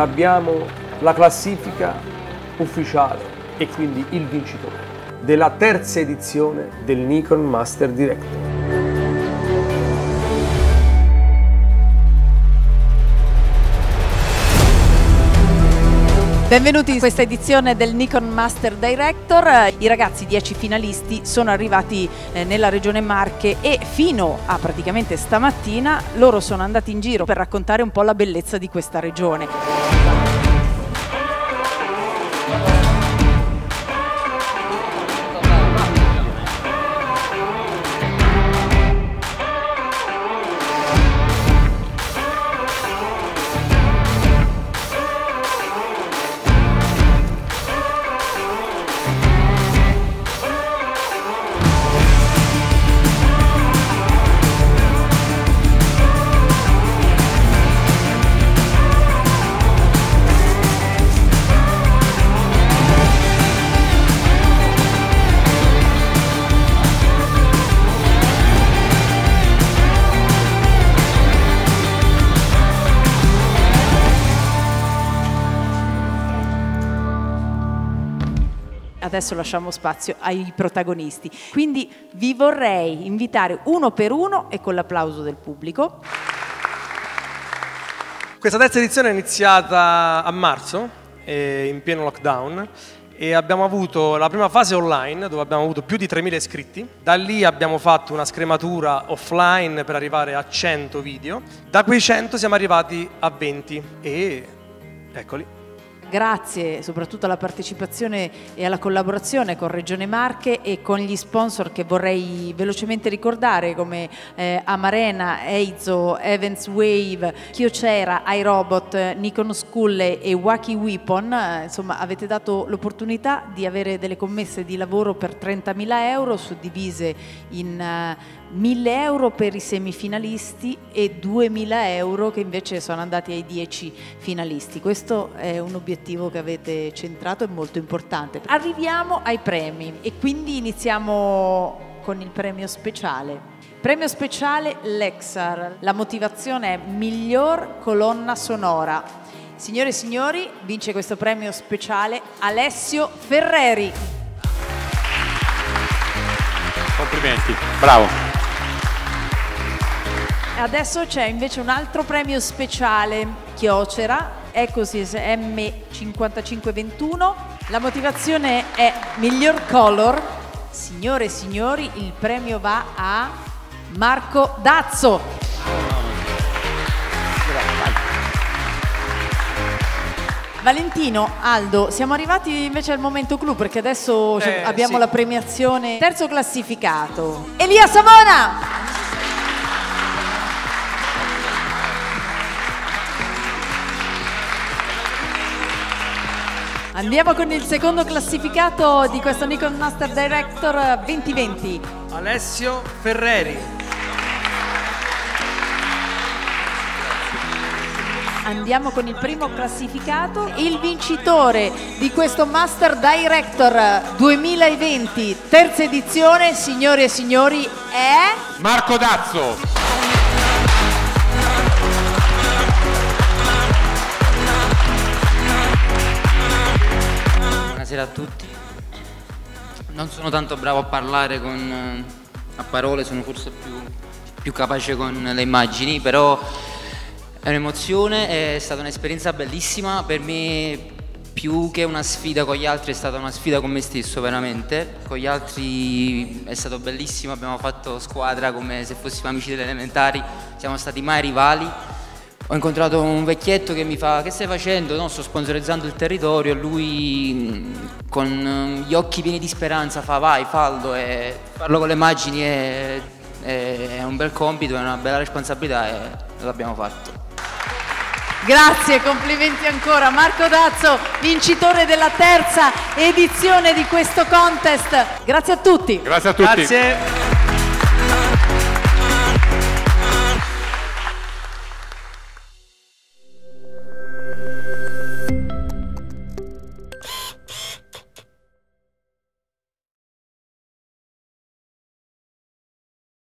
Abbiamo la classifica ufficiale e quindi il vincitore della terza edizione del Nikon Master Director. Benvenuti in questa edizione del Nikon Master Director. I ragazzi 10 finalisti sono arrivati nella Regione Marche e fino a praticamente stamattina loro sono andati in giro per raccontare un po' la bellezza di questa regione. Adesso lasciamo spazio ai protagonisti, quindi vi vorrei invitare uno per uno e con l'applauso del pubblico. Questa terza edizione è iniziata a marzo, in pieno lockdown, e abbiamo avuto la prima fase online dove abbiamo avuto più di 3.000 iscritti. Da lì abbiamo fatto una scrematura offline per arrivare a 100 video. Da quei 100 siamo arrivati a 20 e eccoli. Grazie soprattutto alla partecipazione e alla collaborazione con Regione Marche e con gli sponsor che vorrei velocemente ricordare come Amarena, Eizo, Events Way, Kyocera, iRobot, Nikon School e Wacky Weapon. Insomma, avete dato l'opportunità di avere delle commesse di lavoro per 30.000 euro suddivise in 1.000 euro per i semifinalisti e 2.000 euro che invece sono andati ai 10 finalisti. Questo è un obiettivo che avete centrato e molto importante. Arriviamo ai premi e quindi iniziamo con il premio speciale. Premio speciale Lexar, la motivazione è miglior colonna sonora. Signore e signori, vince questo premio speciale Alessio Ferreri. Complimenti, bravo. Adesso c'è invece un altro premio speciale, Kyocera, Ecosys M5521. La motivazione è miglior color. Signore e signori, il premio va a Marco D'Azzo. Valentino, Aldo, siamo arrivati invece al momento clou perché adesso abbiamo la premiazione. Terzo classificato, Elia Savona. Andiamo con il secondo classificato di questo Nikon Master Director 2020. Alessio Ferreri. Andiamo con il primo classificato, il vincitore di questo Master Director 2020, terza edizione, signore e signori, è... Marco D'Azzo. Buonasera a tutti, non sono tanto bravo a parlare a parole, sono forse più capace con le immagini, però è un'emozione, è stata un'esperienza bellissima, per me più che una sfida con gli altri è stata una sfida con me stesso veramente, con gli altri è stato bellissimo, abbiamo fatto squadra come se fossimo amici delle elementari, siamo stati mai rivali. Ho incontrato un vecchietto che mi fa: che stai facendo? No, sto sponsorizzando il territorio. Lui con gli occhi pieni di speranza fa: vai, fallo. E farlo con le immagini è un bel compito, è una bella responsabilità e l'abbiamo fatto. Grazie, complimenti ancora. Marco D'Azzo, vincitore della terza edizione di questo contest. Grazie a tutti. Grazie a tutti. Grazie.